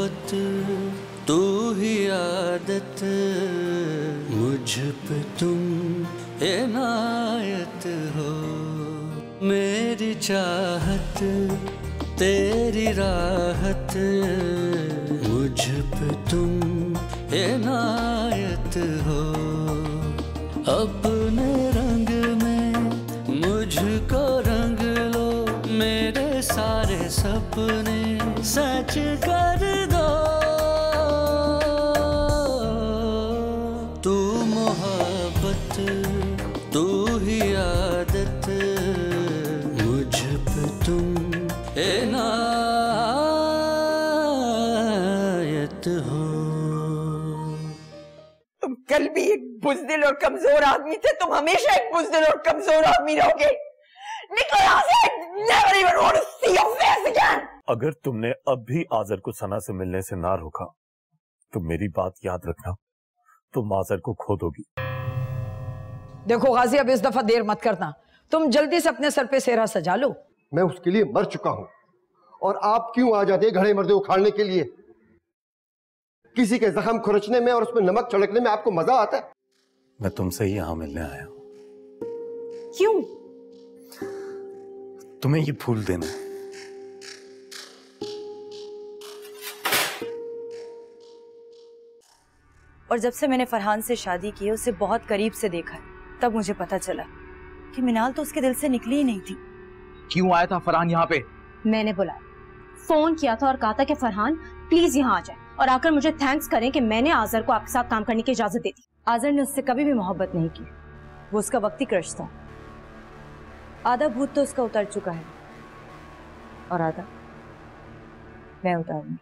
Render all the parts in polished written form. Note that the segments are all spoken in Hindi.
मोहब्बत तू ही आदत, मुझ पे तुम इनायत हो। मेरी चाहत तेरी राहत, मुझ पे तुम इनायत हो। अपने रंग में मुझको रंग लो, मेरे सारे सपने सच कर दो। तू मोहब्बत तू ही आदत, मुझ पे तुम इनायत हो। तुम कल भी एक बुज़दिल और कमजोर आदमी थे, तुम हमेशा एक बुज़दिल और कमजोर आदमी रहोगे। निकलो यहाँ से, never even want to see your face again। अगर तुमने अब भी आज़र को सना से मिलने से ना रोका तो मेरी बात याद रखना, तुम आज़र को खो दोगी। देखो गाजी, अब इस दफा देर मत करना, तुम जल्दी से अपने सर पे सेहरा सजा लो। मैं उसके लिए मर चुका हूं, और आप क्यों आ जाते घड़े मर्दे उखाड़ने के लिए? किसी के जख्म खुरचने में और उसमें नमक छिड़कने में आपको मजा आता है? मैं तुमसे ही यहां मिलने आया हूं। क्यों? तुम्हें ये फूल देना है। और जब से मैंने फरहान से शादी की है, उसे बहुत करीब से देखा है, तब मुझे पता चला कि मिनाल तो उसके दिल से निकली ही नहीं थी। क्यों आया था फरहान यहाँ पे? मैंने बुलाया, फोन किया था और कहा था कि फरहान प्लीज यहाँ आ जाए और आकर मुझे थैंक्स करें कि मैंने आज़र को आपके साथ काम करने की इजाजत दे दी। आज़र ने उससे कभी भी मोहब्बत नहीं की, वो उसका वक्ती क्रश था। आधा भूत तो उसका उतर चुका है और आधा मैं उतारूंगी।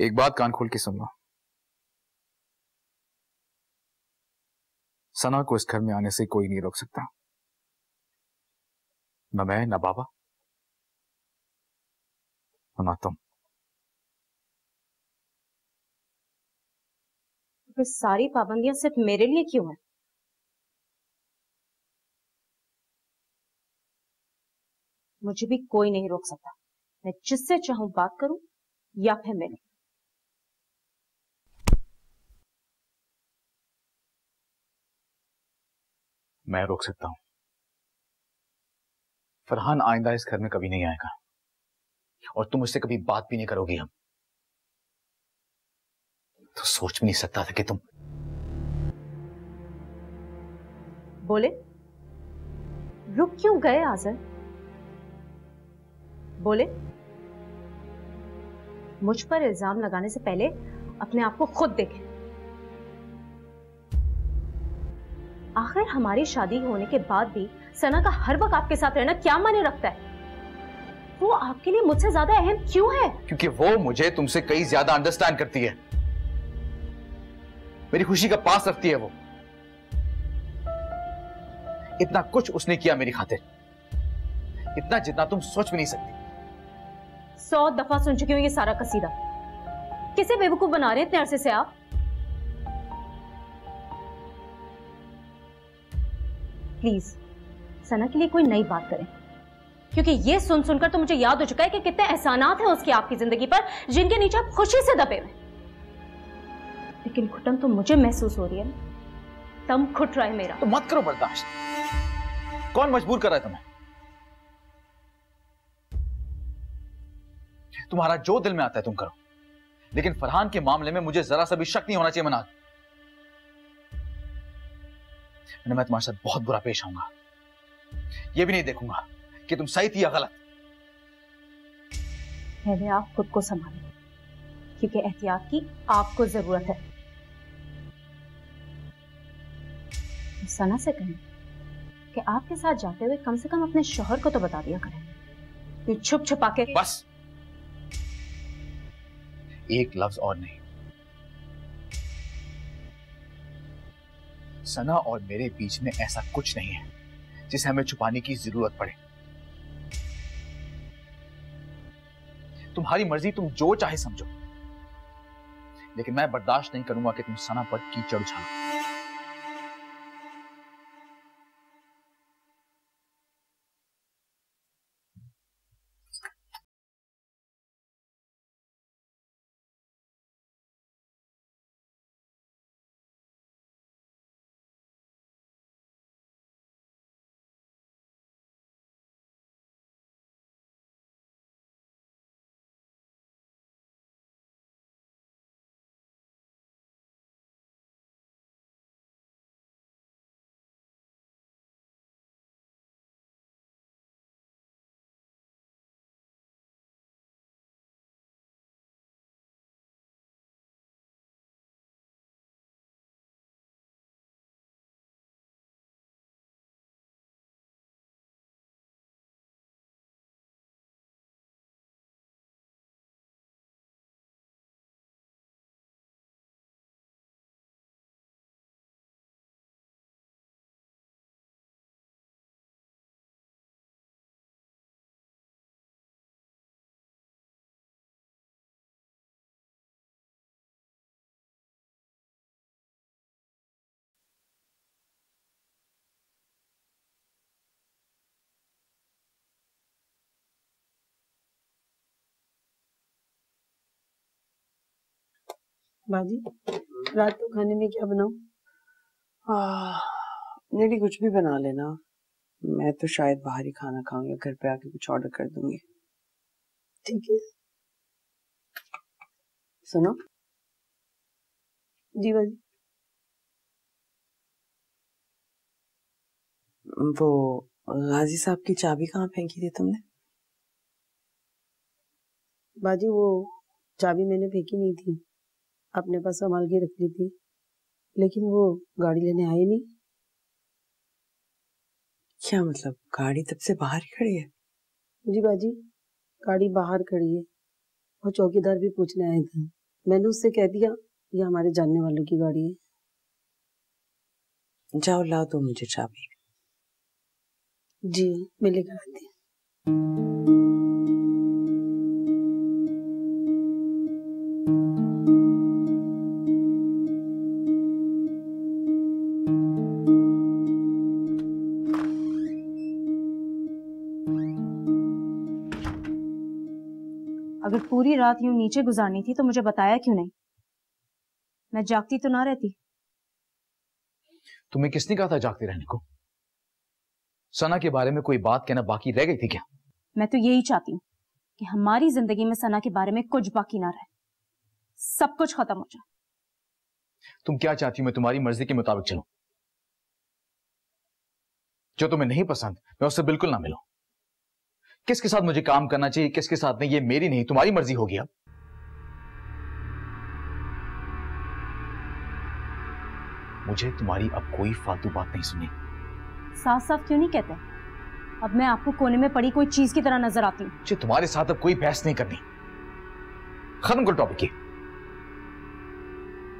एक बात कान खोल के सुनना, सना को इस घर में आने से कोई नहीं रोक सकता, न मैं, न बाबा, न तुम। तो सारी पाबंदियां सिर्फ मेरे लिए क्यों हैं? मुझे भी कोई नहीं रोक सकता, मैं जिससे चाहूं बात करूं या फिर मिलूं। मैं रोक सकता हूं। फरहान आइंदा इस घर में कभी नहीं आएगा और तुम उससे कभी बात भी नहीं करोगी। हम तो सोच भी नहीं सकता था कि तुम बोले। रुक क्यों गए आज़र? बोले, मुझ पर इल्जाम लगाने से पहले अपने आप को खुद देखें। आखिर हमारी शादी होने के बाद भी सना का हर वक्त आपके साथ रहना क्या मायने रखता है? वो आपके लिए मुझसे ज्यादा अहम क्यों है? क्योंकि वो मुझे तुमसे कहीं ज्यादा अंडरस्टैंड करती है, मेरी खुशी का पास रखती है। वो इतना कुछ उसने किया मेरी खातिर, इतना जितना तुम सोच भी नहीं सकती। 100 दफा सुन चुकी हूं ये सारा कसीदा। किसे बेवकूफ बना रहे इतने अरसे से आप? प्लीज सना के लिए कोई नई बात करें, क्योंकि ये सुन सुनकर तो मुझे याद हो चुका है कि कितने एहसानात हैं उसके आपकी जिंदगी पर, जिनके नीचे आप खुशी से दबे हुए। लेकिन घुटन तो मुझे महसूस हो रही है, दम घुट रहा है मेरा। तो मत करो बर्दाश्त, कौन मजबूर कर रहा है तुम्हें? तुम्हारा जो दिल में आता है तुम करो, लेकिन फरहान के मामले में मुझे जरा सा भी शक नहीं होना चाहिए। मना, मैं तुम्हारे साथ बहुत बुरा पेश आऊंगा, ये भी नहीं देखूंगा कि तुम सही थी या गलत। पहले आप खुद को संभालो, क्योंकि एहतियात की आपको जरूरत है। सना से कहें कि आपके साथ जाते हुए कम से कम अपने शोहर को तो बता दिया करें। ये छुप छुपा के बस एक लफ्ज और नहीं। सना और मेरे बीच में ऐसा कुछ नहीं है जिसे हमें छुपाने की जरूरत पड़े। तुम्हारी मर्जी, तुम जो चाहे समझो, लेकिन मैं बर्दाश्त नहीं करूंगा कि तुम सना पर कीचड़ उछालो। बाजी, रात को खाने में क्या बनाऊं? लेडी कुछ भी बना लेना, मैं तो शायद बाहर ही खाना खाऊंगी, घर पे आके कुछ ऑर्डर कर दूंगी। ठीक है। सुनो जी बाजी, वो गाजी साहब की चाबी कहाँ फेंकी थी तुमने? बाजी वो चाबी मैंने फेंकी नहीं थी, अपने पास संभाल के रख ली थी, लेकिन वो गाड़ी लेने आई नहीं। क्या मतलब, गाड़ी तब से बाहर ही खड़ी है? जी बाजी, गाड़ी बाहर खड़ी है। वो चौकीदार भी पूछने आए थे, मैंने उससे कह दिया ये हमारे जानने वालों की गाड़ी है। जाओ लाओ तो मुझे चाबी। जी मैं लेकर आती हूँ। अगर पूरी रात यूं नीचे गुजारनी थी तो मुझे बताया क्यों नहीं? मैं जागती तो ना रहती। तुम्हें किसने कहा था जागती रहने को? सना के बारे में कोई बात कहना बाकी रह गई थी क्या? मैं तो यही चाहती हूँ कि हमारी जिंदगी में सना के बारे में कुछ बाकी ना रहे, सब कुछ खत्म हो जाए। तुम क्या चाहती हो मैं तुम्हारी मर्जी के मुताबिक चलूं? जो तुम्हें नहीं पसंद मैं उससे बिल्कुल ना मिलूं। किसके साथ मुझे काम करना चाहिए किसके साथ नहीं, ये मेरी नहीं तुम्हारी मर्जी होगी। अब मुझे तुम्हारी अब कोई फालतू बात नहीं सुननी। साफ साफ क्यों नहीं कहते? अब मैं आपको कोने में पड़ी कोई चीज की तरह नजर आती हूं। मुझे तुम्हारे साथ अब कोई बहस नहीं करनी, खत्म करो टॉपिक।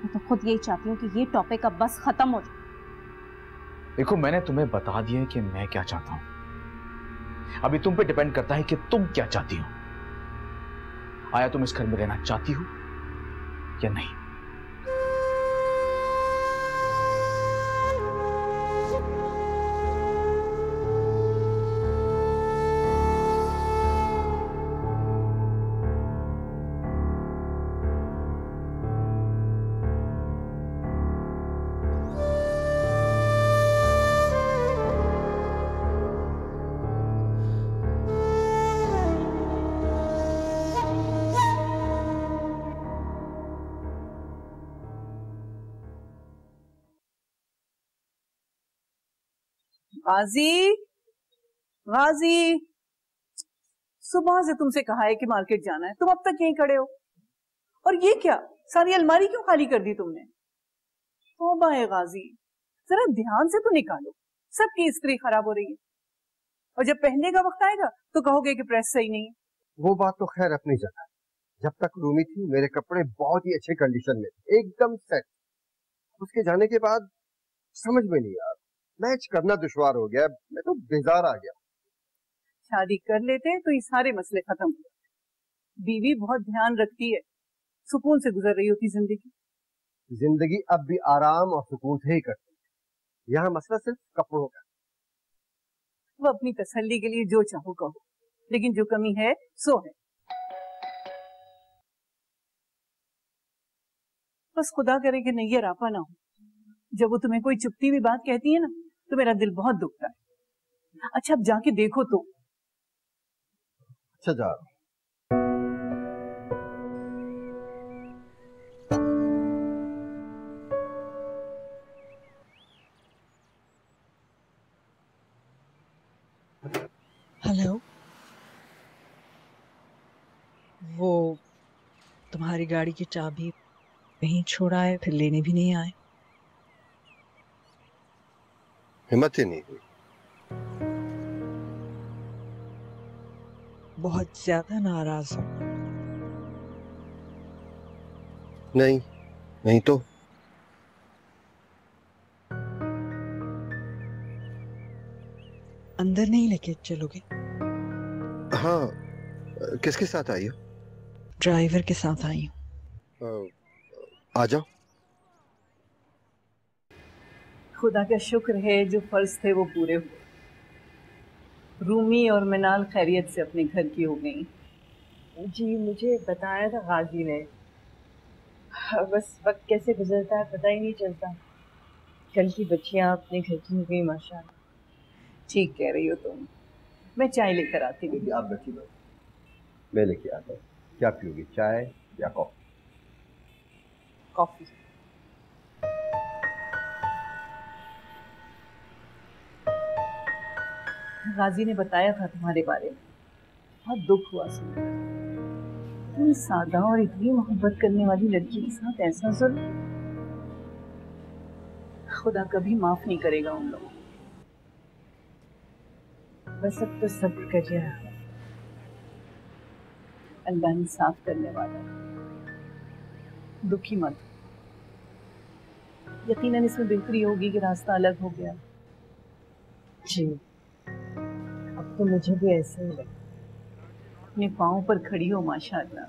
मैं तो खुद यही चाहती हूँ कि ये टॉपिक अब बस खत्म हो जाए। देखो मैंने तुम्हें बता दिया कि मैं क्या चाहता हूँ, अभी तुम पे डिपेंड करता है कि तुम क्या चाहती हो। आया तुम इस घर में रहना चाहती हो या नहीं? गाजी, गाजी, सुबह से तुमसे कहा है कि मार्केट जाना है, तुम अब तक यहीं खड़े हो। और ये क्या, सारी अलमारी क्यों खाली कर दी तुमने? तौबा ए गाजी, जरा ध्यान से तो निकालो, सबकी इस्त्री खराब हो रही है। और जब पहनने का वक्त आएगा तो कहोगे कि प्रेस सही नहीं है। वो बात तो खैर अपनी जगह, जब तक रूमी थी मेरे कपड़े बहुत ही अच्छे कंडीशन में थे, एकदम सेट। उसके जाने के बाद समझ में नहीं आया, मैच करना दुश्वार हो गया, मैं तो बेजार आ गया। शादी कर लेते तो ये सारे मसले खत्म हो जाते। बीवी बहुत ध्यान रखती है, सुकून से गुजर रही होती जिंदगी। जिंदगी अब भी आराम और सुकून से ही करती है, यहाँ मसला सिर्फ कपड़ों का। वो अपनी तसल्ली के लिए जो चाहो कहो, लेकिन जो कमी है सो है। बस खुदा करे कि नहीं ये रापा ना हो। जब वो तुम्हें कोई चुपती हुई बात कहती है ना तो मेरा दिल बहुत दुखता है। अच्छा अब जाके देखो तो। अच्छा जा। हेलो, वो तुम्हारी गाड़ी की चाबी कहीं छोड़ा है, फिर लेने भी नहीं आए। हिम्मत ही नहीं हुई। बहुत ज्यादा नाराज हो? नहीं नहीं तो अंदर नहीं लेके चलोगे? हाँ, किसके साथ आई हो? ड्राइवर के साथ आई हूँ। आ जाओ। खुदा का शुक्र है जो फर्ज थे वो पूरे हुए। रूमी और मिनाल खैरियत से अपने घर की हो गई। जी मुझे बताया था गाजी ने, बस वक्त कैसे गुजरता है पता ही नहीं चलता। कल की बच्चियाँ अपने घर की हो गई माशाल्लाह। ठीक कह रही हो तुम। मैं चाय लेकर आती हूँ। आप बैठिए, मैं लेके आता हूँ। क्या पियोगी, चाय या कॉफी? कॉफी। गाजी ने बताया था तुम्हारे बारे में, बहुत दुख हुआ सुनकर। तुम सादा और इतनी मोहब्बत करने वाली लड़की के साथ ऐसा जुल्म, खुदा कभी माफ नहीं करेगा उन लोगों को। बस अब तो सब्र करिए, अल्लाह इंसाफ करने वाला है। दुखी मत, यकीनन इसमें बेहतरी होगी कि रास्ता अलग हो गया। जी अब तो मुझे भी ऐसे ही लगा। अपने पाँव पर खड़ी हो माशाअल्लाह,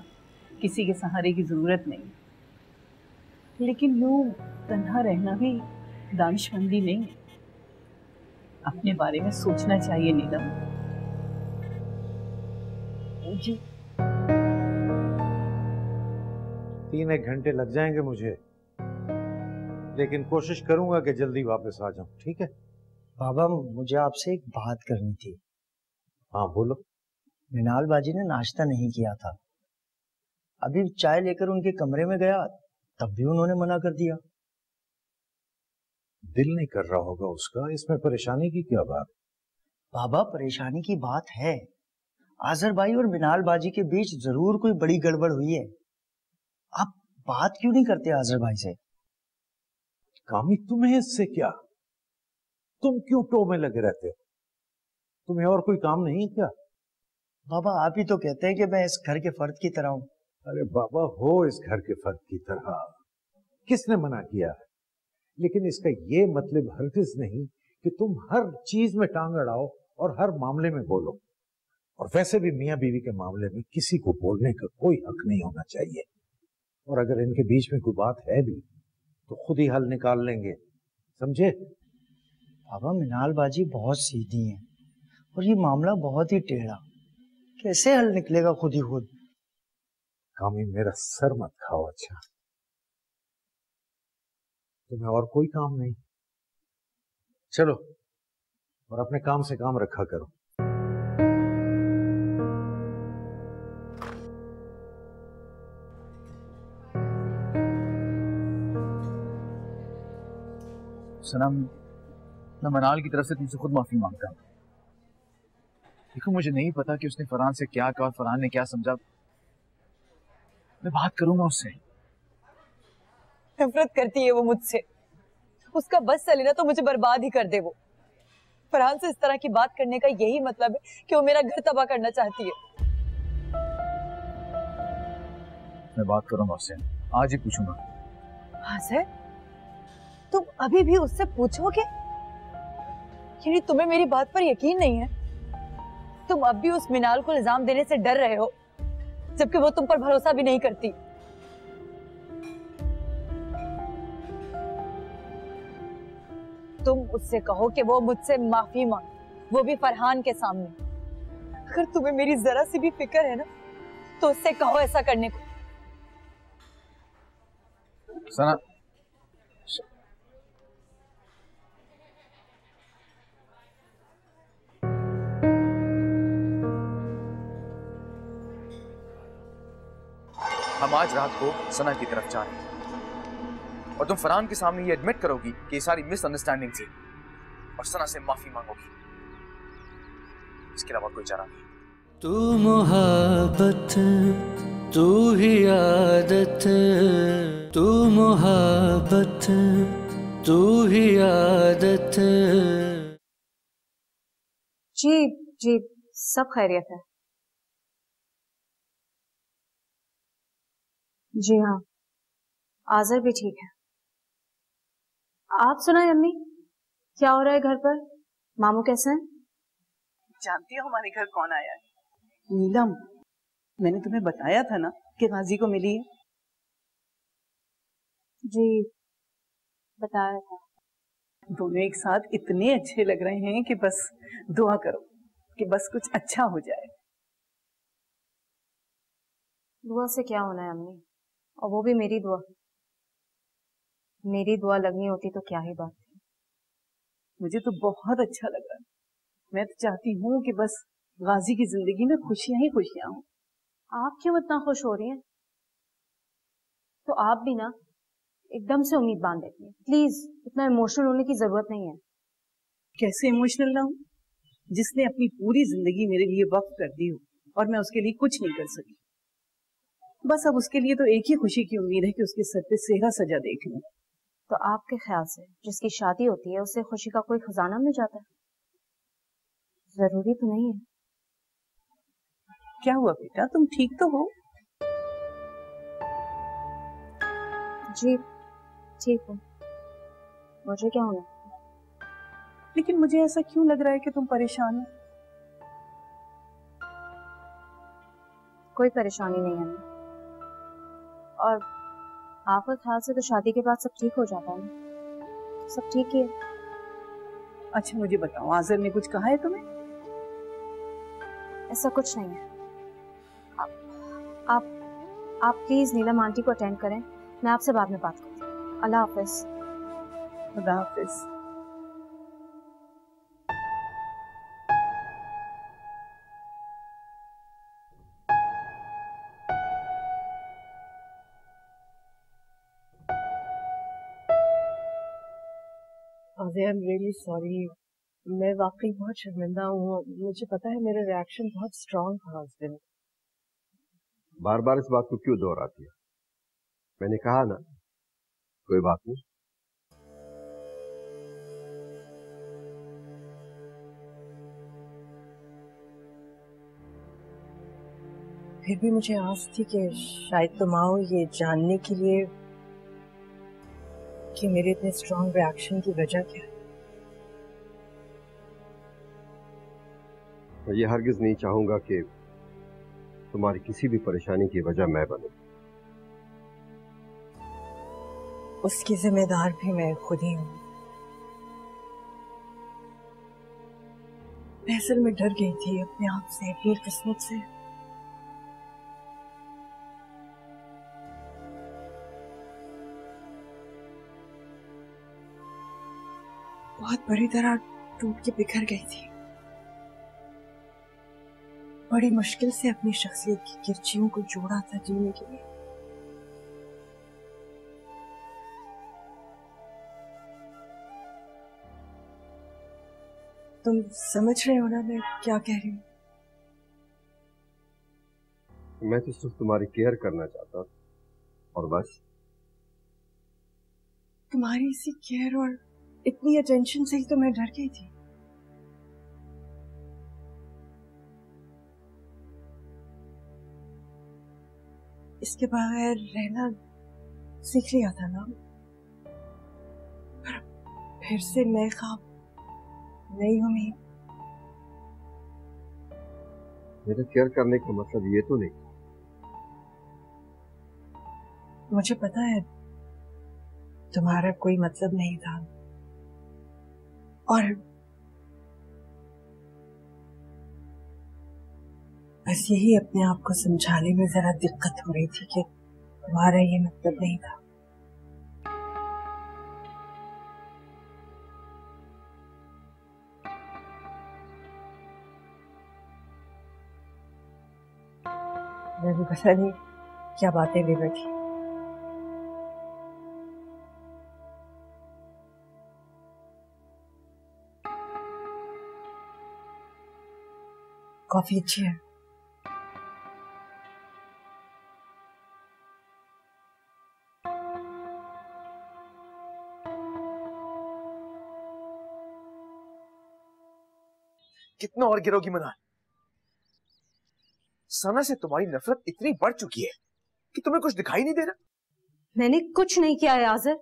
किसी के सहारे की जरूरत नहीं। लेकिन यूँ तन्हा रहना भी दानिशमंदी नहीं है। अपने बारे में सोचना चाहिए नीलम जी। 3 घंटे लग जाएंगे मुझे, लेकिन कोशिश करूंगा कि जल्दी वापस आ जाऊं। ठीक है बाबा, मुझे आपसे एक बात करनी थी। हाँ बोलो। मृणाल बाजी ने नाश्ता नहीं किया था, अभी चाय लेकर उनके कमरे में गया तब भी उन्होंने मना कर दिया। दिल नहीं कर रहा होगा उसका, इसमें परेशानी की क्या बात? बाबा परेशानी की बात है, आजर भाई और मिनाल बाजी के बीच जरूर कोई बड़ी गड़बड़ हुई है। आप बात क्यों नहीं करते आजर भाई से? कामी तुम्हें इससे क्या, तुम क्यों टो में लगे रहते हो? तुम्हें और कोई काम नहीं क्या? बाबा आप ही तो कहते हैं कि मैं इस घर के फर्द की तरह हूँ। अरे बाबा हो इस घर के फर्द की तरह, किसने मना किया है? लेकिन इसका ये मतलब हरगिज नहीं कि तुम हर चीज में टांग अड़ाओ और हर मामले में बोलो। और वैसे भी मियाँ बीवी के मामले में किसी को बोलने का कोई हक नहीं होना चाहिए, और अगर इनके बीच में कोई बात है भी तो खुद ही हल निकाल लेंगे, समझे? बाबा मिनाल बाजी बहुत सीधी हैं और ये मामला बहुत ही टेढ़ा, कैसे हल निकलेगा खुद ही खुद? कामी मेरा सर मत खाओ। अच्छा तुम्हें और कोई काम नहीं? चलो और अपने काम से काम रखा करो। सनम, मैं मनाल की तरफ से तुमसे खुद माफी मांगता हूँ। देखो मुझे नहीं पता कि उसने फरहान से क्या कहा, फरहान ने क्या समझा। मैं बात करूंगा उससे। नफरत करती है वो मुझसे, उसका बस चले ना तो मुझे बर्बाद ही कर दे। वो फरहान से इस तरह की बात करने का यही मतलब है कि वो मेरा घर तबाह करना चाहती है। मैं बात करूंगा उससे, आज ही पूछूंगा। हाँ सर, तुम अभी भी उससे पूछोगे? यानी तुम्हें मेरी बात पर यकीन नहीं है? तुम अब भी उस मिनाल को इल्जाम देने से डर रहे हो, जबकि वो तुम पर भरोसा भी नहीं करती। तुम उससे कहो कि वो मुझसे माफी मांगे, वो भी फरहान के सामने। अगर तुम्हें मेरी जरा सी भी फिक्र है ना, तो उससे कहो ऐसा करने को। सना, हम आज रात को सना की तरफ जा रहे हैं और तुम फरहान के सामने ये एडमिट करोगी कि ये सारी मिसअंडरस्टैंडिंग थी और सना से माफी मांगोगी। इसके अलावा कोई चारा नहीं। तू मोहब्बत तू ही आदत, तू मोहब्बत तू ही आदत। जी जी, सब खैरियत है। जी हाँ, आज़र भी ठीक है। आप सुनाए अम्मी, क्या हो रहा है घर पर? मामू कैसे हैं? जानती हो हमारे घर कौन आया है? नीलम, मैंने तुम्हें बताया था ना कि गाजी को मिली है। जी बताया था। दोनों एक साथ इतने अच्छे लग रहे हैं कि बस दुआ करो कि बस कुछ अच्छा हो जाए। दुआ से क्या होना है अम्मी, और वो भी मेरी दुआ। मेरी दुआ लगनी होती तो क्या ही बात थी। मुझे तो बहुत अच्छा लगा। मैं तो चाहती हूँ कि बस गाजी की जिंदगी में खुशियां ही खुशियां हों। आप क्यों इतना खुश हो रही हैं? तो आप भी ना एकदम से उम्मीद बांध देती हैं। प्लीज इतना इमोशनल होने की जरूरत नहीं है। कैसे इमोशनल ना हूँ, जिसने अपनी पूरी जिंदगी मेरे लिए वक्फ कर दी हो और मैं उसके लिए कुछ नहीं कर सकी। बस अब उसके लिए तो एक ही खुशी की उम्मीद है कि उसके सर पे सेहरा सजा देख लूं। तो आपके ख्याल से जिसकी शादी होती है उसे खुशी का कोई खजाना मिल जाता है? जरूरी तो नहीं है। क्या हुआ बेटा, तुम ठीक तो हो? जी ठीक हूँ, मुझे क्या होना। लेकिन मुझे ऐसा क्यों लग रहा है कि तुम परेशान हो? कोई परेशानी नहीं है। और आपके ख्याल से तो शादी के बाद सब ठीक हो जाता है? सब ठीक है। अच्छा मुझे बताओ, आज़र ने कुछ कहा है तुम्हें? ऐसा कुछ नहीं है। आप प्लीज नीलम आंटी को अटेंड करें, मैं आपसे बाद में बात करती हूँ। अल्लाह हाफिज। अल्लाह हाफिज। आई एम रियली सॉरी, मैं वाकई बहुत शर्मिंदा हूँ। मुझे पता है मेरा रिएक्शन बहुत स्ट्रांग था उस दिन। बार बार इस बात को क्यों दोहराती है? मैंने कहा ना, कोई बात नहीं। फिर भी मुझे आस थी कि शायद तुम आओ ये जानने के लिए कि मेरे इतने स्ट्रॉन्ग रिएक्शन की वजह क्या है। मैं ये हरगिज नहीं चाहूंगा कि तुम्हारी किसी भी परेशानी की वजह मैं बनूं। उसकी जिम्मेदार भी मैं खुद ही हूँ। मैं असल में डर गई थी अपने आप से, अपनी किस्मत से। बहुत बड़ी तरह टूट के बिखर गई थी। बड़ी मुश्किल से अपनी शख्सियत की किरचियों को जोड़ा था जीने के लिए। तुम समझ रहे हो ना मैं क्या कह रही हूँ? मैं तो सिर्फ तुम्हारी केयर करना चाहता हूँ। और बस तुम्हारी इसी केयर और इतनी अटेंशन से ही तो मैं डर गई थी। इसके बगैर रहना सीख लिया था ना, पर फिर से नए ख्वाब नई उम्मीद। मेरा केयर करने का मतलब ये तो नहीं। मुझे पता है तुम्हारा कोई मतलब नहीं था, और बस यही अपने आप को समझाने में जरा दिक्कत हो रही थी कि तुम्हारा ये मतलब नहीं था। मैं भी पता नहीं क्या बातें ले बैठी। कॉफी अच्छी है। कितना और गिरोगी मना? सना से तुम्हारी नफरत इतनी बढ़ चुकी है कि तुम्हें कुछ दिखाई नहीं दे रहा। मैंने कुछ नहीं किया है आज़र,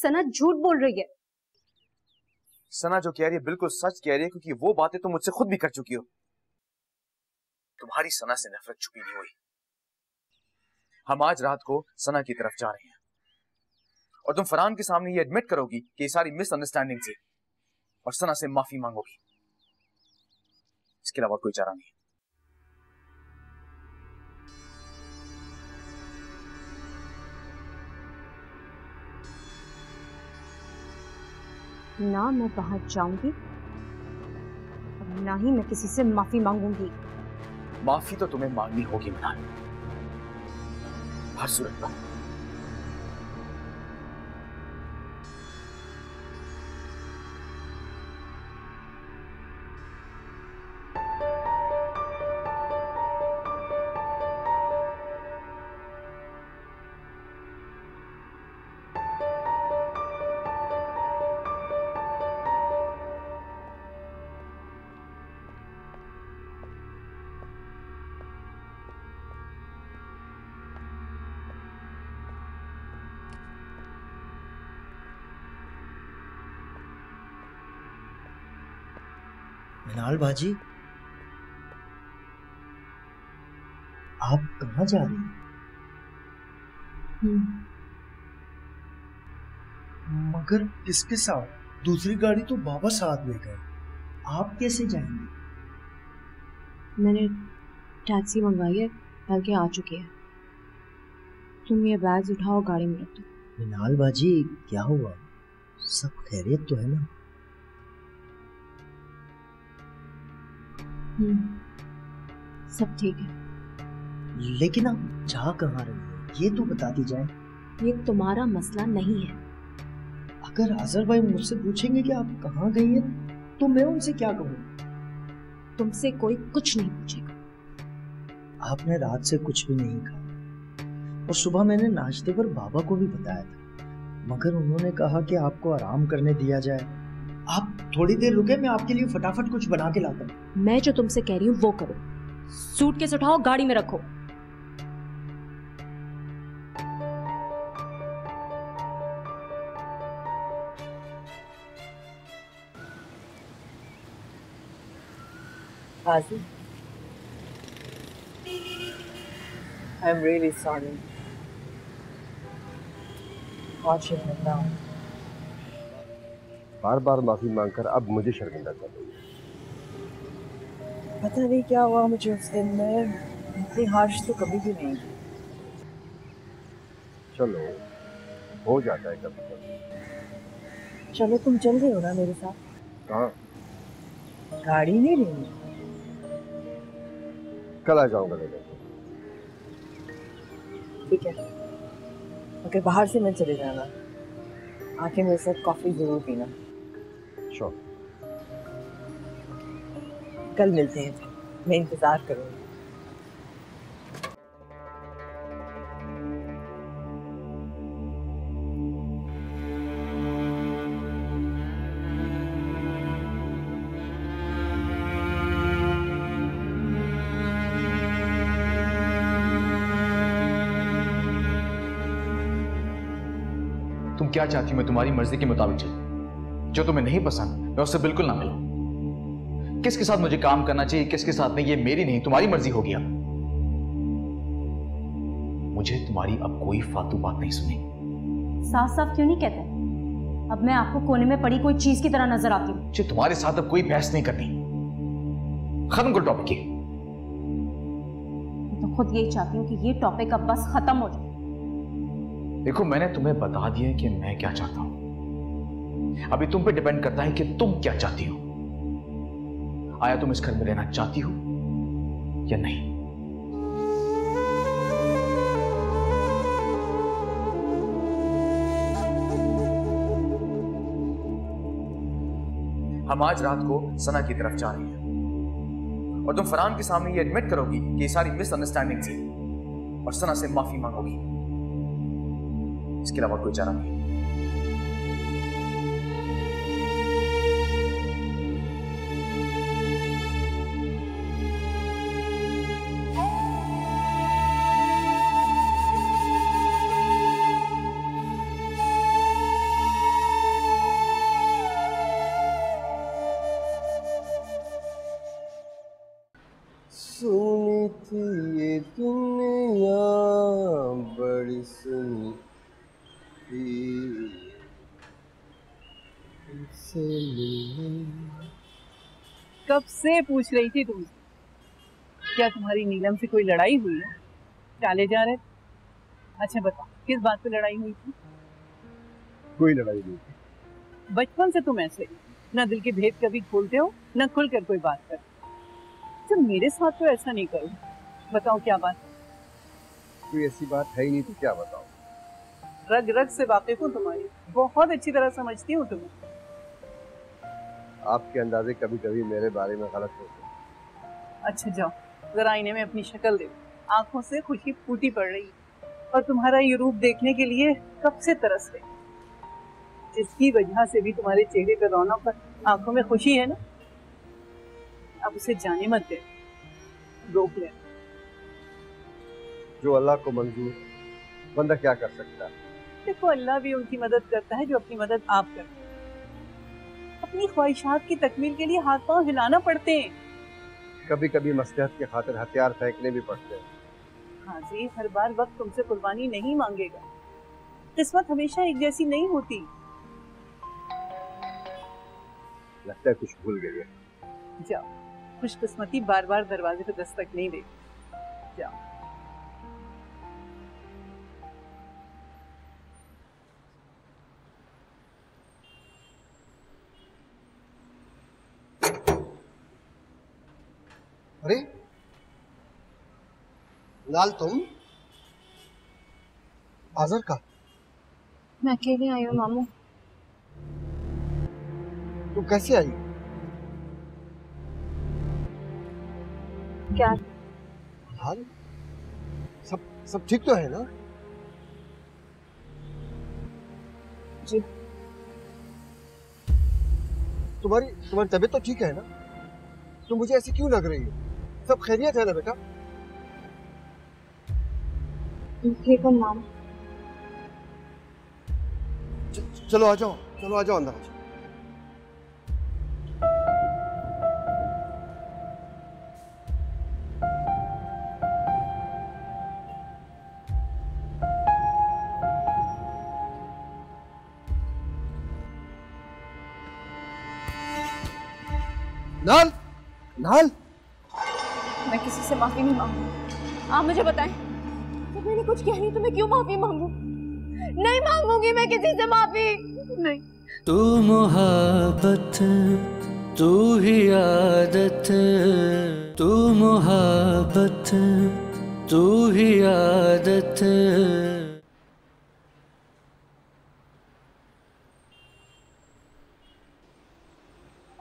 सना झूठ बोल रही है। सना जो कह रही है बिल्कुल सच कह रही है, क्योंकि वो बातें तुम मुझसे खुद भी कर चुकी हो। तुम्हारी सना से नफरत छुपी नहीं हुई। हम आज रात को सना की तरफ जा रहे हैं और तुम फरहान के सामने ये एडमिट करोगी कि ये सारी मिसअंडरस्टैंडिंग थी और सना से माफी मांगोगी। इसके अलावा कोई चारा नहीं। ना मैं वहां जाऊंगी और ना ही मैं किसी से माफी मांगूंगी। माफी तो तुम्हें मांगनी होगी मनाल, हर सूरत में। मृणाल बाजी, आप कहाँ जा रही हैं? मगर किसके साथ? दूसरी गाड़ी तो बाबा साथ ले गए, आप कैसे जाएंगे? मैंने टैक्सी मंगवाई है, बल्कि आ चुकी है। तुम ये बैग उठाओ, गाड़ी में रख दो। मृणाल बाजी, क्या हुआ? सब खैरियत तो है ना? सब ठीक है। लेकिन आप जा कहाँ रही हो ये तो बताती जाए। ये तुम्हारा मसला नहीं है। अगर आज़र भाई मुझसे पूछेंगे कि आप कहाँ गई हैं, तो मैं उनसे क्या कहूँ? तुमसे कोई कुछ नहीं पूछेगा। आपने रात से कुछ भी नहीं कहा और सुबह मैंने नाश्ते पर बाबा को भी बताया था, मगर उन्होंने कहा कि आपको आराम करने दिया जाए। आप थोड़ी देर रुके, मैं आपके लिए फटाफट कुछ बना के लाता हूँ। मैं जो तुमसे कह रही हूँ वो करो। सूटकेस उठाओ, गाड़ी में रखो। आज़ी, I'm really sorry. Watch it now. बार बार माफी मांगकर अब मुझे शर्मिंदा कर रही है। पता नहीं क्या हुआ मुझे उस दिन, मैं इतनी हार्श तो कभी भी नहीं। चलो, हो जाता है कभी कभी। चलो, तुम चल रहे हो ना मेरे साथ? हाँ। गाड़ी नहीं लेनी? कल आ जाऊंगा लेने। ठीक है, अगर बाहर से मैं चले जाना, आके मेरे साथ कॉफी जरूर पीना। Sure. कल मिलते हैं, मैं इंतजार करूंगी। क्या चाहती हूँ मैं तुम्हारी मर्जी के मुताबिक चलूं। जो तुम्हें नहीं पसंद मैं उससे बिल्कुल ना मिलूं। किसके साथ मुझे काम करना चाहिए किसके साथ नहीं, ये मेरी नहीं तुम्हारी मर्जी होगी। अब मुझे तुम्हारी अब कोई फालतू बात नहीं सुनी। साफ साफ क्यों नहीं कहते? अब मैं आपको कोने में पड़ी कोई चीज की तरह नजर आती हूँ। मुझे तुम्हारे साथ अब कोई बहस नहीं करनी। खत्म करो टॉपिक ये। तो खुद यही चाहती हूँ कि ये टॉपिक अब बस खत्म हो जाए। देखो मैंने तुम्हें बता दिया कि मैं क्या चाहता हूँ। अभी तुम पे डिपेंड करता है कि तुम क्या चाहती हो। आया तुम इस घर में रहना चाहती हो या नहीं। हम आज रात को सना की तरफ जा रहे हैं और तुम फरहान के सामने ये एडमिट करोगी कि ये सारी मिसअंडरस्टैंडिंग थी और सना से माफी मांगोगी। इसके अलावा कोई चारा नहीं। सुनी थी ये दुनिया बड़ी सुनी थी कब से पूछ रही थी तुम क्या तुम्हारी नीलम से कोई लड़ाई हुई है? टाले जा रहे। अच्छा बताओ किस बात पे लड़ाई हुई थी? कोई लड़ाई नहीं थी। बचपन से तुम ऐसे ना दिल के भेद कभी खोलते हो ना खुलकर कोई बात करते। तो मेरे साथ तो ऐसा नहीं करो। बताओ क्या बात? कोई ऐसी बात है ही नहीं तो क्या बताओ। रग रग से वाकिफ हूं तुम्हारी, बहुत अच्छी तरह समझती हूं तुम्हें। आपके अंदाजे कभी कभी मेरे बारे में गलत होते हैं। अच्छा जाओ जरा आईने में अपनी शक्ल देखो। आंखों से खुशी फूटी पड़ रही और तुम्हारा ये रूप देखने के लिए कब से तरस रही, जिसकी वजह से भी तुम्हारे चेहरे पर रौनक पर आंखों में खुशी है ना। अब उसे जाने मत दे, रोक ले। जो अल्लाह को मंजूर, बंदा क्या कर सकता? देखो अल्लाह भी उनकी मदद करता है जो अपनी मदद आप करते हैं। अपनी ख्वाहिशात की तकमील के लिए हाथ पांव हिलाना पड़ते हैं। कभी कभी मसलहत के खातिर हथियार फेंकने भी पड़ते हैं। हाजी हर बार वक्त तुमसे कुर्बानी नहीं मांगेगा। किस्मत हमेशा एक जैसी नहीं होती। लगता है कुछ भूल गई है। जाओ खुशकिस्मती बार बार दरवाजे पे दस्तक नहीं देती। जाओ अरे लाल तुम आज़र का। मैं अकेले आई हूँ मामू। तू कैसे आई? क्या हाल? सब ठीक तो है ना? जी तुम्हारी तबीयत तो ठीक है ना? तुम मुझे ऐसी क्यों लग रही हो? सब खैरियत है ना बेटा? ठीक है माम। चलो आ जाओ, चलो आ जाओ अंदर आ जाओ। नाल, नाल। मैं किसी से माफी नहीं मांगूंगी। आप मुझे बताएं जब मैंने कुछ कह नहीं तो मैं क्यों माफी मांगू? नहीं मांगूंगी मैं किसी से माफी नहीं। तू मोहब्बत तू ही आदत, तू मोहब्बत तू ही आदत।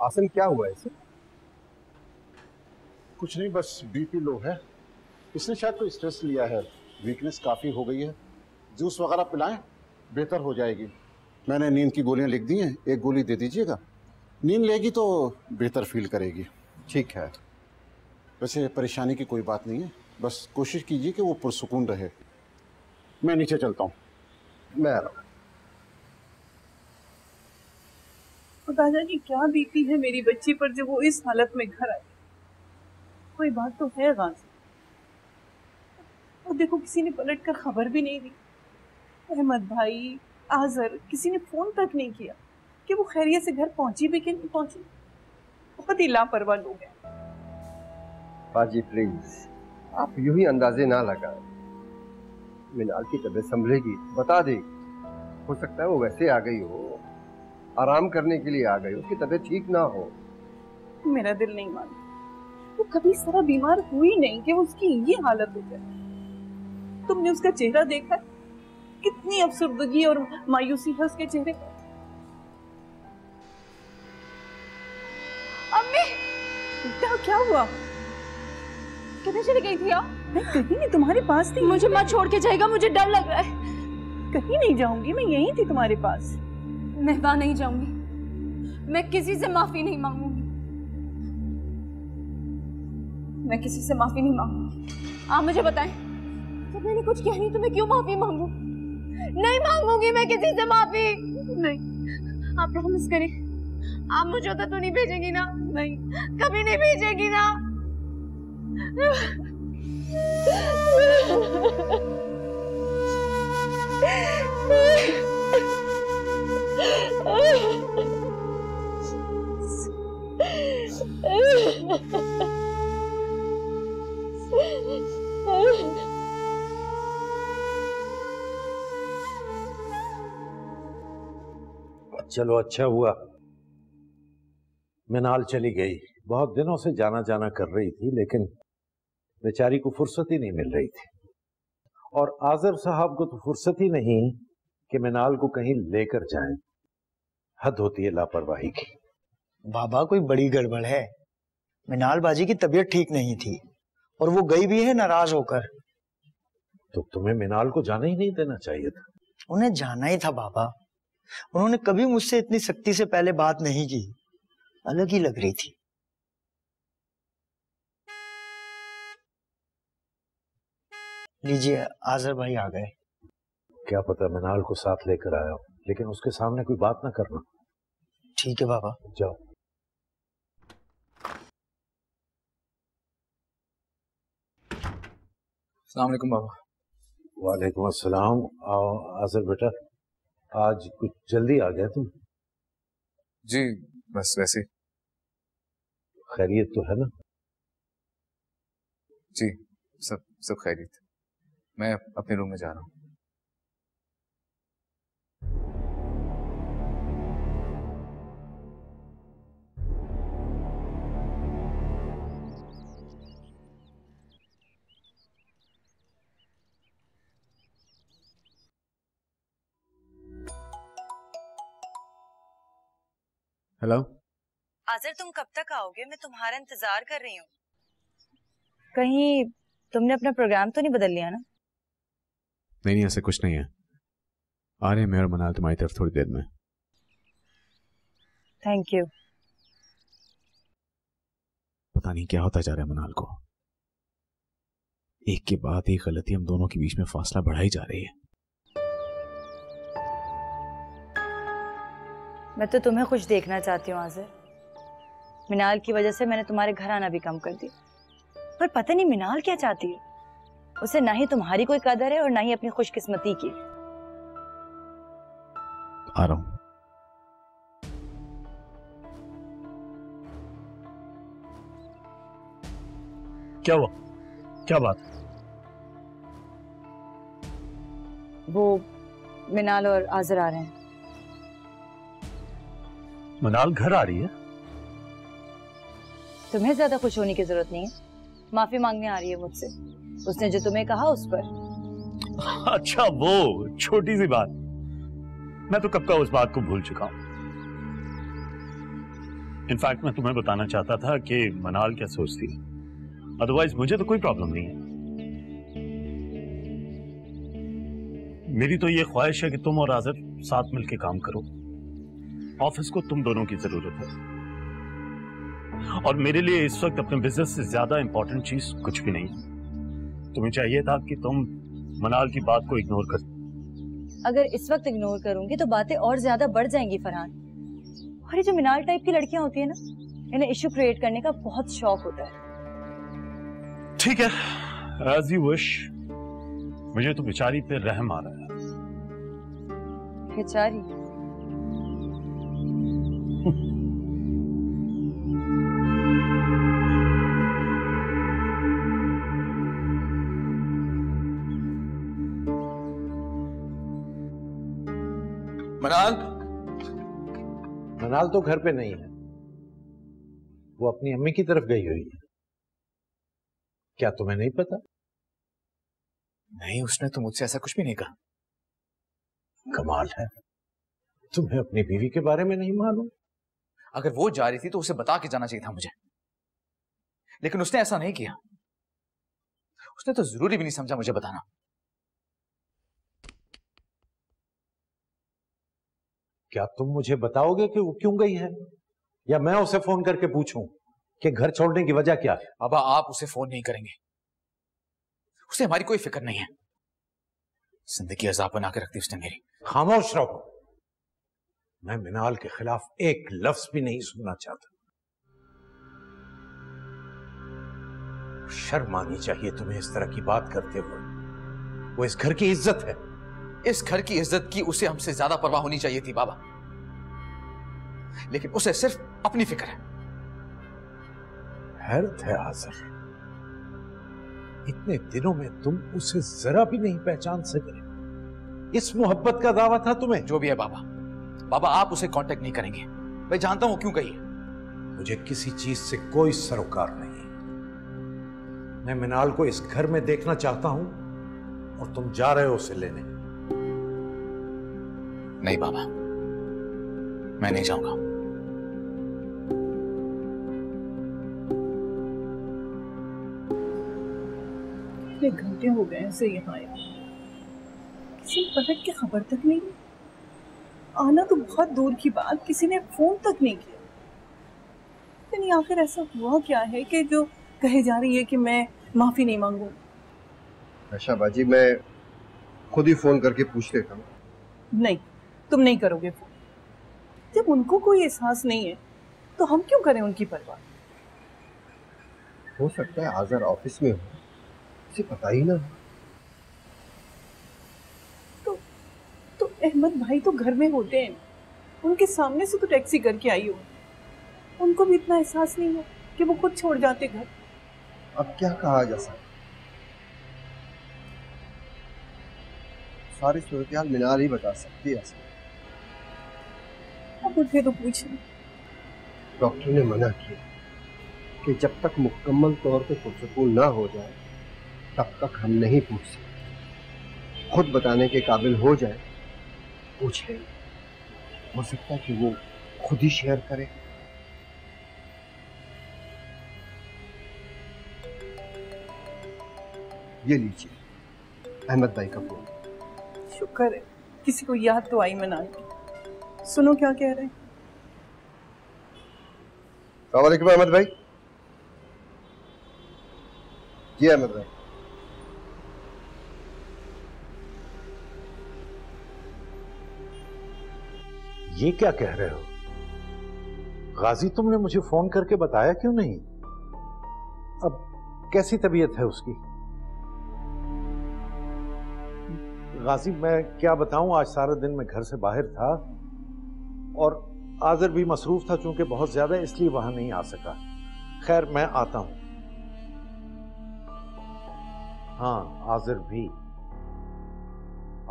आसिम क्या हुआ इसे? कुछ नहीं बस बीपी लो है। इसने शायद कोई स्ट्रेस लिया है, वीकनेस काफ़ी हो गई है। जूस वगैरह पिलाएं बेहतर हो जाएगी। मैंने नींद की गोलियां लिख दी हैं, एक गोली दे दीजिएगा। नींद लेगी तो बेहतर फील करेगी। ठीक है। वैसे परेशानी की कोई बात नहीं है, बस कोशिश कीजिए कि वो पुरसुकून रहे। मैं नीचे चलता हूँ। मैं आ रहा हूँ। पता है कि क्या बीती है मेरी बच्ची पर जब वो इस हालत में घर आई। कोई बात तो है गाजी। और देखो किसी ने पलट कर खबर भी नहीं दी, अहमद भाई, आज़र, किसी ने फ़ोन तक नहीं किया कि वो खैरियत से घर पहुंची भी कि नहीं पहुंची। बहुत ही लापरवाह लोग हैं। बाजी प्लीज आप यूं ही अंदाजे ना लगाएं। मिनाल की तबीयत संभलेगी, बता देगी। हो सकता है वो वैसे आ गई हो, आराम करने के लिए आ गई हो कि तबीयत ठीक ना हो। मेरा दिल नहीं मानता, वो कभी इस तरह बीमार हुई नहीं कि उसकी ये हालत हो जाए। तुमने उसका चेहरा देखा, कितनी अफसरदगी और मायूसी है उसके चेहरे पर। क्या हुआ? किधर चली गई थी आप? मैं कहीं नहीं, तुम्हारे पास थी। मुझे मत छोड़ के जाएगा, मुझे डर लग रहा है। कहीं नहीं जाऊंगी, मैं यहीं थी तुम्हारे पास। मैं वहां नहीं जाऊंगी, मैं किसी से माफी नहीं मांगूंगी, मैं किसी से माफी नहीं मांगूंगी। आप मुझे बताएं, जब मैंने कुछ किया नहीं तो मैं क्यों माफी मांगू? नहीं मांगूंगी मैं किसी से माफी, नहीं। आप प्रॉमिस करें, आप मुझे उधर तो नहीं भेजेगी ना? नहीं, कभी नहीं भेजेगी ना? चलो अच्छा हुआ मिनाल चली गई। बहुत दिनों से जाना जाना कर रही थी लेकिन बेचारी को फुर्सत ही नहीं मिल रही थी। और आज़र साहब को तो फुर्सत ही नहीं कि मिनाल को कहीं लेकर जाएं। हद होती है लापरवाही की। बाबा कोई बड़ी गड़बड़ है। मिनाल बाजी की तबीयत ठीक नहीं थी और वो गई भी है नाराज होकर। तो तुम्हें मिनाल को जाना ही नहीं देना चाहिए था। उन्हें जाना ही था बाबा। उन्होंने कभी मुझसे इतनी सख्ती से पहले बात नहीं की, अलग ही लग रही थी। लीजिए आज़र भाई आ गए। क्या पता मिनाल को साथ लेकर आया हो, लेकिन उसके सामने कोई बात ना करना। ठीक है बाबा, जाओ। अस्सलाम वालेकुम बाबा। वालेकुम अस्सलाम। आओ आज़र बेटा, आज कुछ जल्दी आ गया तुम। जी बस वैसे। खैरियत तो है ना? जी सब खैरियत। मैं अपने रूम में जा रहा हूँ। हेलो आज़र, तुम कब तक आओगे? मैं तुम्हारा इंतजार कर रही हूँ। कहीं तुमने अपना प्रोग्राम तो नहीं बदल लिया ना? नहीं ऐसा कुछ नहीं है। आ रहे हैं मैं और मनाल तुम्हारी तरफ थोड़ी देर में। Thank you. पता नहीं क्या होता जा रहा है मनाल को। एक के बाद एक गलती हम दोनों के बीच में फासला बढ़ाई जा रही है। मैं तो तुम्हें खुश देखना चाहती हूँ आज़र। मिनाल की वजह से मैंने तुम्हारे घर आना भी कम कर दिया। पर पता नहीं मिनाल क्या चाहती है। उसे ना ही तुम्हारी कोई कदर है और ना ही अपनी खुशकिस्मती की। आ रहा हूँ। क्या हुआ? क्या बात? वो मिनाल और आज़र आ रहे हैं। मिनाल घर आ रही है? तुम्हें ज्यादा खुश होने की जरूरत नहीं है। माफी मांगने आ रही है मुझसे, उसने जो तुम्हें कहा उस पर। अच्छा वो छोटी सी बात, मैं तो कब का उस बात को भूल चुका हूँ। इनफैक्ट मैं तुम्हें बताना चाहता था कि मिनाल क्या सोचती है, अदरवाइज मुझे तो कोई प्रॉब्लम नहीं है। मेरी तो ये ख्वाहिश है कि तुम और आज़र साथ मिलकर काम करो। ऑफिस को तुम दोनों की जरूरत है और मेरे लिए इस वक्त अपने बिजनेस से ज्यादा इंपॉर्टेंट चीज कुछ भी नहीं। तुम्हें चाहिए था कि तुम मिनाल की बात को इग्नोर कर। अगर इस वक्त इग्नोर करूंगी तो बातें और ज्यादा बढ़ जाएंगी फरहान। और ये जो मिनाल टाइप की लड़कियां होती है ना, इन्हें इश्यू क्रिएट करने का बहुत शौक होता है। ठीक है, as you wish, मुझे तो बेचारी पे रहम आ रहा है। बेचारी? मनाल तो घर पे नहीं है, वो अपनी अम्मी की तरफ गई हुई है। क्या तुम्हें नहीं पता? नहीं, उसने तो मुझसे ऐसा कुछ भी नहीं कहा। कमाल है, तुम्हें अपनी बीवी के बारे में नहीं मालूम। अगर वो जा रही थी तो उसे बता के जाना चाहिए था मुझे, लेकिन उसने ऐसा नहीं किया। उसने तो जरूरी भी नहीं समझा मुझे बताना। क्या तुम मुझे बताओगे कि वो क्यों गई है, या मैं उसे फोन करके पूछूं कि घर छोड़ने की वजह क्या है? अब आप उसे फोन नहीं करेंगे, उसे हमारी कोई फिक्र नहीं है। जिंदगी अजाब बना के रखती उसने मेरी। खामोश रहो, मैं मिनाल के खिलाफ एक लफ्ज भी नहीं सुनना चाहता। शर्म आनी चाहिए तुम्हें इस तरह की बात करते हुए। वो इस घर की इज्जत है, इस घर की इज्जत की उसे हमसे ज्यादा परवाह होनी चाहिए थी बाबा, लेकिन उसे सिर्फ अपनी फिक्र है। हैरत है आज़र, इतने दिनों में तुम उसे जरा भी नहीं पहचान सके। इस मोहब्बत का दावा था तुम्हें। जो भी है बाबा, बाबा आप उसे कांटेक्ट नहीं करेंगे। मैं जानता हूं क्यों गई है। मुझे किसी चीज से कोई सरोकार नहीं। मैं मिनाल को इस घर में देखना चाहता हूं और तुम जा रहे हो उसे लेने। नहीं बाबा, मैं नहीं जाऊंगा। इतने घंटे हो गए ऐसे यहाँ आए, किसी ने पलट की खबर तक नहीं। आना तो बहुत दूर की बात, किसी ने फोन तक नहीं किया। यानी आखिर ऐसा हुआ क्या है कि जो कहे जा रही है कि मैं माफी नहीं मांगू? अच्छा बाजी, मैं खुद ही फोन करके पूछ लेता हूँ। नहीं, तुम नहीं करोगे फोन। जब उनको कोई एहसास नहीं है तो हम क्यों करें उनकी परवाह। हो सकता है आज़र ऑफिस में हो, उसे पता ही ना। तो अहमद भाई तो घर में होते हैं, उनके सामने से तो टैक्सी करके आई हो। उनको भी इतना एहसास नहीं है कि वो खुद छोड़ जाते घर। अब क्या कहा जा सकता। सारी सूरत मिनाल ही बता सकती है। अब उठे तो पूछे। डॉक्टर ने मना किया कि जब तक मुकम्मल तौर पर पुरसकून ना हो जाए तब तक हम नहीं पूछ सकते। खुद बताने के काबिल हो जाए पूछे। हो सकता है कि वो खुद ही शेयर करे। ये लीजिए अहमद भाई का फोन। शुक्र है किसी को याद तो आई। मनाल, सुनो क्या कह रहे हैं। अस्सलाम वालेकुम अहमद भाई। जी अहमद भाई, ये क्या कह रहे हो गाजी? तुमने मुझे फोन करके बताया क्यों नहीं? अब कैसी तबीयत है उसकी? गाजी मैं क्या बताऊं, आज सारा दिन मैं घर से बाहर था और आज़र भी मसरूफ था चूंकि बहुत ज्यादा, इसलिए वहां नहीं आ सका। खैर मैं आता हूं। हाँ आज़र भी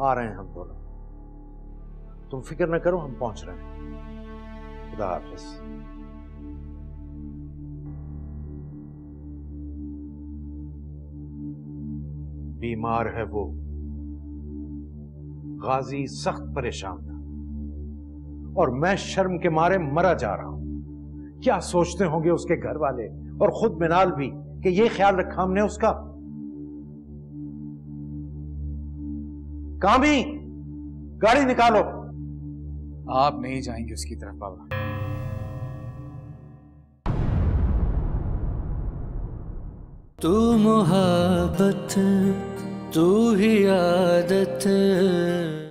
आ रहे हैं, हम दोनों। तुम फिक्र ना करो, हम पहुंच रहे हैं। खुदा हाफिज। बीमार है वो गाजी, सख्त परेशान था और मैं शर्म के मारे मरा जा रहा हूं। क्या सोचते होंगे उसके घर वाले और खुद मिनाल भी कि ये ख्याल रखा हमने उसका। कामी, गाड़ी निकालो। आप नहीं जाएंगे उसकी तरफ बाबा। तू मोहब्बत, तू ही आदत।